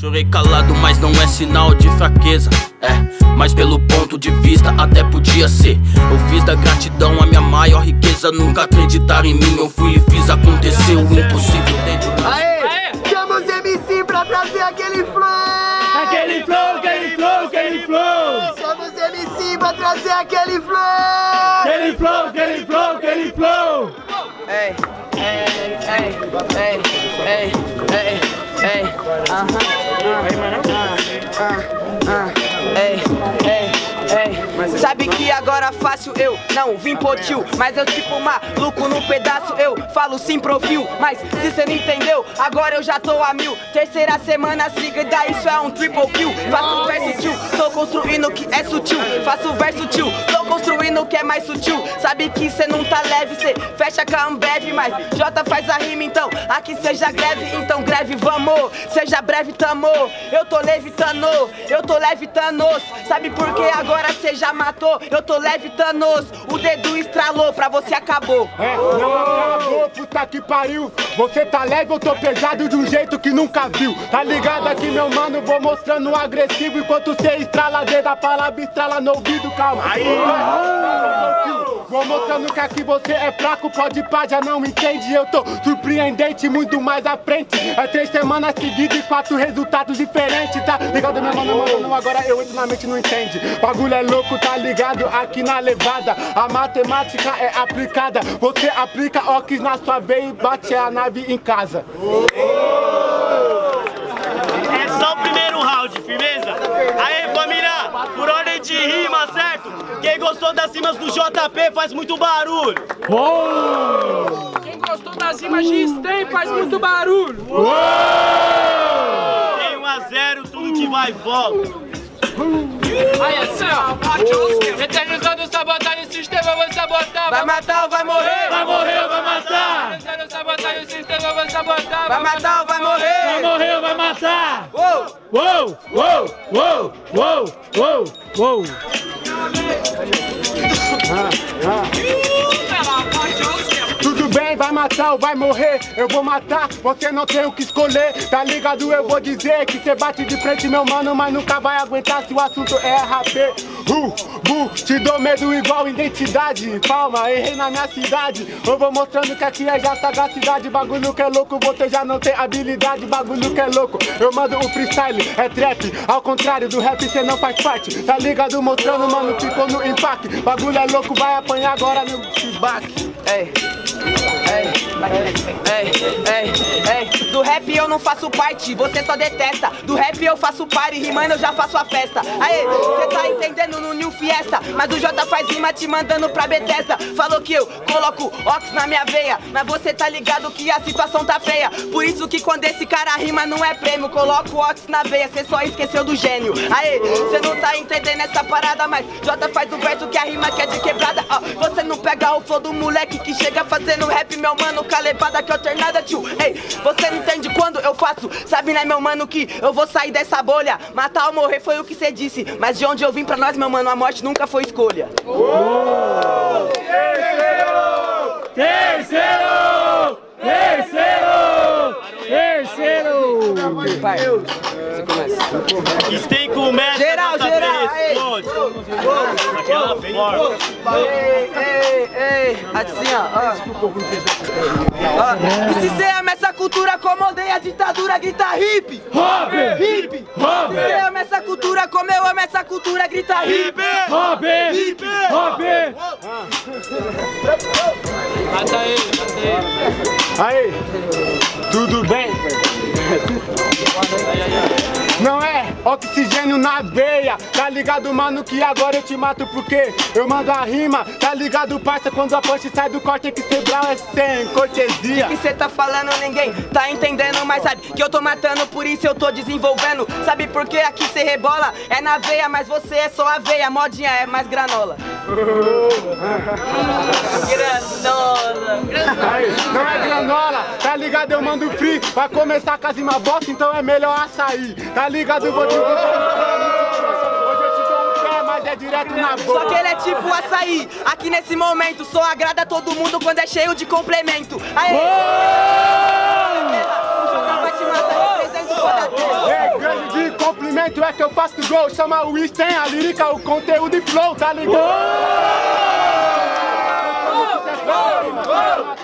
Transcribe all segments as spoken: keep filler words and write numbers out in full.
Chorei calado, mas não é sinal de fraqueza. É, mas pelo ponto de vista até podia ser. Eu fiz da gratidão a minha maior riqueza. Nunca acreditaram em mim, eu fui e fiz acontecer o impossível dentro de mim. Aê! Aê! Chama os M C pra trazer aquele flow! Aquele flow, aquele flow, aquele flow! Chama os M C pra trazer aquele flow! Aquele flow, aquele flow, aquele flow! Ei, ei, ei, ei, ei, ei, ei. Ei, aham, aham, aham, ei, ei, ei. Sabe que agora fácil eu não vim pô tio, mas eu tipo maluco no pedaço. Eu falo sim profil, mas se cê não entendeu, agora eu já tô a mil. Terceira semana seguida, isso é um triple kill. Faço verso tio, tô construindo o que é sutil. Faço verso tio, tô construindo o que é mais sutil. Sabe que cê não tá leve, cê fecha com a Ambev, mas Jota faz a rima então, aqui seja greve, então greve vamos. Seja breve, tamo, eu tô levitando, eu tô levitando. Sabe por que agora cê já matou? Eu tô levitando, o dedo estralou, pra você acabou. É, não acabou, puta que pariu. Você tá leve, eu tô pesado de um jeito que nunca viu. Tá ligado aqui, meu mano, vou mostrando o agressivo. Enquanto cê estrala, dedo a palavra estrala no ouvido, calma. Aí, vou mostrando que aqui você é fraco, pode pá, já não entende. Eu tô surpreendente, muito mais à frente. É três semanas seguidas e quatro resultados diferentes, tá ligado, meu mano, mano, não, agora eu entro na mente, não entende. Bagulho é louco, tá ligado, aqui na levada. A matemática é aplicada, você aplica óculos na sua veia e bate a nave em casa. É só o primeiro round, firmeza? Aê, família, por ordem de rima, certo? Quem gostou das rimas do J P faz muito barulho. Uou! Quem gostou das rimas de Stain faz muito barulho. Uou! Tem um a zero, tudo que vai e volta. Aí assim ó, eternizando, sabotando o sistema, vou sabotar. Vai matar ou vai morrer? Vai morrer ou vai matar? Eternizando, sabotando o sistema, vou sabotar. Vai matar ou vai morrer? Vai morrer ou vai matar? Uou! Uou! Uou! Uou! Uou! Uou! Uou! Tudo bem, vai matar ou vai morrer? Eu vou matar, você não tem o que escolher. Tá ligado? Eu vou dizer que cê bate de frente, meu mano, mas nunca vai aguentar se o assunto é rap. Uh, uh, te dou medo igual identidade. Palma, errei na minha cidade. Eu vou mostrando que aqui é já sagacidade. Bagulho que é louco, você já não tem habilidade. Bagulho que é louco, eu mando o freestyle, é trap. Ao contrário do rap, cê não faz parte. Tá ligado? Mostrando, mano, ficou no impacto. Bagulho é louco, vai apanhar agora no feedback. Ei, ei, ei, ei, ei. Do rap eu não faço parte, você só detesta. Do rap eu faço party, rimando eu já faço a festa. Aê, cê tá entendendo no New Fiesta, mas o Jota faz rima te mandando pra Bethesda. Falou que eu coloco ox na minha veia, mas você tá ligado que a situação tá feia. Por isso que quando esse cara rima não é prêmio, coloco ox na veia, cê só esqueceu do gênio. Aê, cê não tá entendendo essa parada, mas Jota faz o verso que a rima quer de quebrada. Ó, você não pega o flow do moleque que chega fazendo rap, meu mano, com a levada que alternada, tio. Ei, você não entende quando eu faço, sabe, né, meu mano, que eu vou sair dessa bolha. Matar ou morrer foi o que cê disse, mas de onde eu vim pra nós, meu mano, a morte nunca foi escolha. Uou! Terceiro! Terceiro! Terceiro! Terceiro! Terceiro! Pai, você começa. Stain começa, geral, geral, responde. Aquela forma. Ei, ei, ei. Assim, ó, ó. E se cê ama essa cultura, como odeia a ditadura, grita hip hop, hip hop. Se cê ama essa cultura, como eu amo essa cultura, grita hip hop, hip hop. Mata ele, mata ele. Aí, tudo bem? Não é oxigênio na veia, tá ligado, mano, que agora eu te mato porque eu mando a rima, tá ligado, parça, quando a punch sai do corte que cerebral é sem cortesia. O que cê tá falando, ninguém tá entendendo, mas sabe que eu tô matando, por isso eu tô desenvolvendo. Sabe por que aqui cê rebola? É na veia, mas você é só a veia, modinha é mais granola. Granola, granola. Aí, não é granola, tá ligado, eu mando free, vai começar com as rimas bosta, então é melhor açaí, tá ligado, vou te é direto na boca. Só que ele é tipo açaí. Aqui nesse momento só agrada todo mundo quando é cheio de complemento. Aê! O Jota vai te matar, representa o Jota Pê. Sem track eu faço gol, chama o Stain, a lírica, o conteúdo e flow, tá ligado?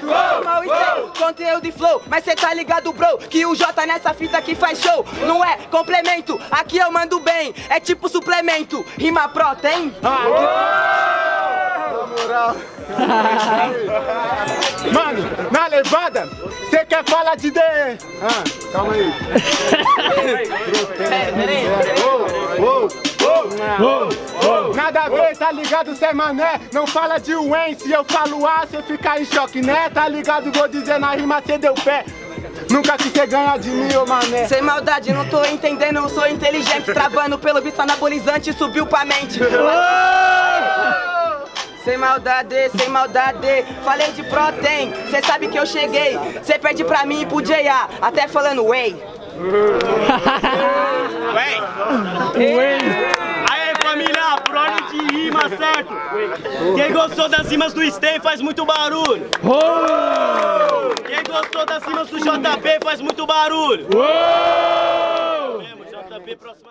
Chama o Stain, conteúdo e flow, mas cê tá ligado, bro, que o J nessa fita aqui faz show. Não é complemento, aqui eu mando bem, é tipo suplemento, rima pró, tem? Mano, na levada, cê quer falar de D E? Ah, calma aí. Nada a ver, tá ligado, cê é mané? Não fala de Wayne, se eu falo A, cê fica em choque, né? Tá ligado, vou dizer na rima, cê deu pé. Nunca que cê ganha de mim, ô mané. Sem maldade, não tô entendendo, eu sou inteligente. Travando pelo visto anabolizante, subiu pra mente. Sem maldade, sem maldade, falei de protein, cê sabe que eu cheguei. Cê perde pra mim e pro J A, até falando whey. Whey. Whey. Aê família, prova de rima, certo? Quem gostou das rimas do Stain faz muito barulho. Quem gostou das rimas do J P faz muito barulho. Vamos, J P, próxima.